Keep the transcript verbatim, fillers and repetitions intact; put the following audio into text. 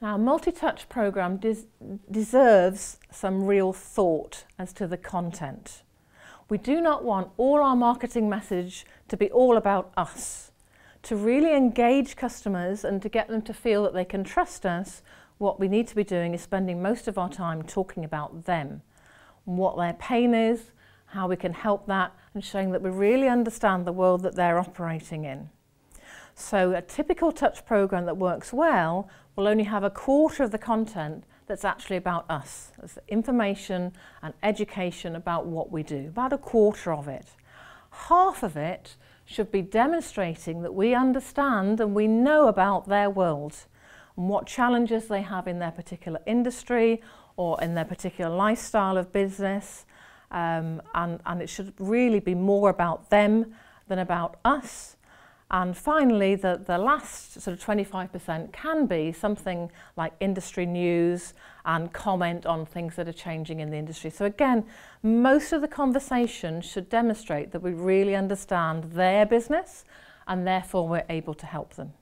Our multi-touch programme des deserves some real thought as to the content. We do not want all our marketing message to be all about us. To really engage customers and to get them to feel that they can trust us, what we need to be doing is spending most of our time talking about them, what their pain is, how we can help that, and showing that we really understand the world that they're operating in. So a typical touch programme that works well will only have a quarter of the content that's actually about us. That's information and education about what we do, about a quarter of it. Half of it should be demonstrating that we understand and we know about their world and what challenges they have in their particular industry or in their particular lifestyle of business. Um, and, and it should really be more about them than about us. And finally, the, the last sort of twenty-five percent can be something like industry news and comment on things that are changing in the industry. So again, most of the conversation should demonstrate that we really understand their business and therefore we're able to help them.